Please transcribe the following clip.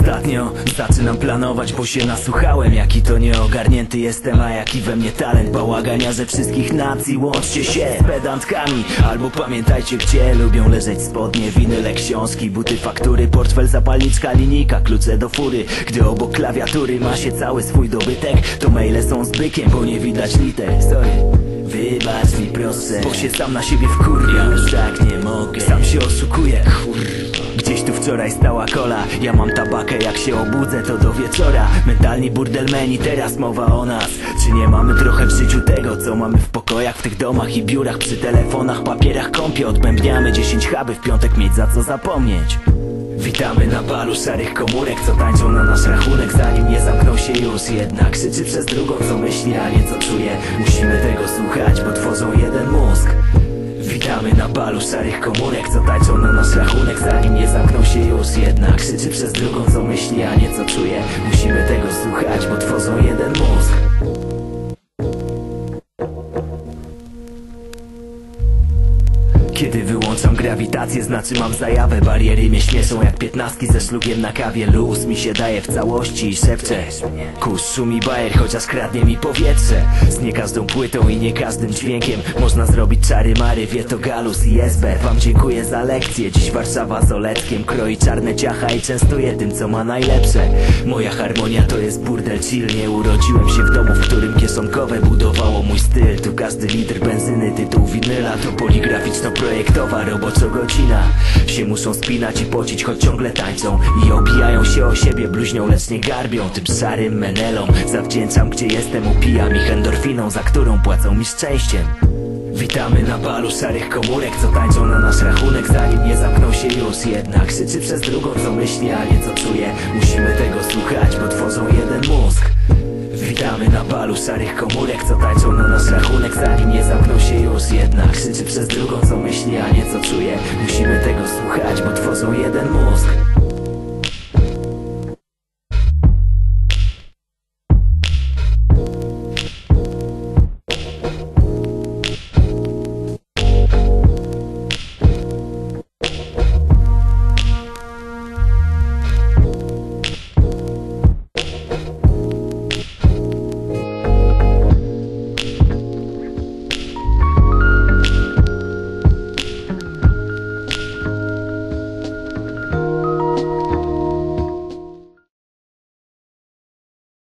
Ostatnio zaczynam planować, bo się nasłuchałem, jaki to nieogarnięty jestem, a jaki we mnie talent bałagania ze wszystkich nacji. Łączcie się z pedantkami, albo pamiętajcie gdzie lubią leżeć spodnie, winyle, książki, buty, faktury, portfel, zapalniczka, linijka, klucze do fury. Gdy obok klawiatury ma się cały swój dobytek, to maile są z bykiem, bo nie widać liter. Sorry, wybacz mi proszę, bo się sam na siebie wkurwiam, że tak nie mogę, sam się oszukuję. Gdzieś tu wczoraj stała kola, ja mam tabakę, jak się obudzę to do wieczora. Mentalni burdelmeni, teraz mowa o nas. Czy nie mamy trochę w życiu tego, co mamy w pokojach, w tych domach i biurach, przy telefonach, papierach, kompie? Odbębniamy 10 chaby, w piątek mieć za co zapomnieć. Witamy na balu szarych komórek, co tańczą na nasz rachunek, zanim nie zamkną się już. Jedna krzyczy przez drugą, co myśli, a nie co czuje. Musimy tego słuchać, bo tworzą jeden mózg. Witamy na balu szarych komórek, co tańczą na nasz rachunek, zanim nie zamkną się już. Jedna krzyczy przez drugą, co myśli, a nie co czuje. Musimy tego słuchać, bo tworzą jeden mózg. Kiedy wyłączam grawitację, znaczy mam zajawę. Bariery mnie śmieszą jak piętnastki ze szlugiem na kawie. Luz mi się daje w całości i szepcze. Kurz szumi bajer, chociaż kradnie mi powietrze. Z nie każdą płytą i nie każdym dźwiękiem można zrobić czary mary, wie to Galus i SB. Wam dziękuję za lekcję. Dziś Warszawa z Oleckiem kroi czarne ciacha i częstuje tym, co ma najlepsze. Moja harmonia to jest burdel chill. Nie urodziłem się w domu, w którym kieszonkowe budowało mój styl. Tu każdy litr benzyny, tytuł winyla, to poligraficzno projektowa roboczo godzina. Się muszą spinać i pocić, choć ciągle tańczą i obijają się o siebie, bluźnią, lecz nie garbią. Tym szarym menelom zawdzięczam gdzie jestem, upijam ich endorfiną, za którą płacą mi szczęściem. Witamy na balu szarych komórek, co tańczą na nasz rachunek, zanim nie zamkną się już. Jedna krzyczy przez drugą, co myśli, a nie co czuje. Musimy tego słuchać, bo tworzą jeden mózg. Witamy na balu szarych komórek, co tańczą na nasz rachunek, zanim nie zamkną się już. Jedna krzyczy przez drugą, co myśli, a nie co czuje. Musimy tego słuchać, bo tworzą jeden mózg.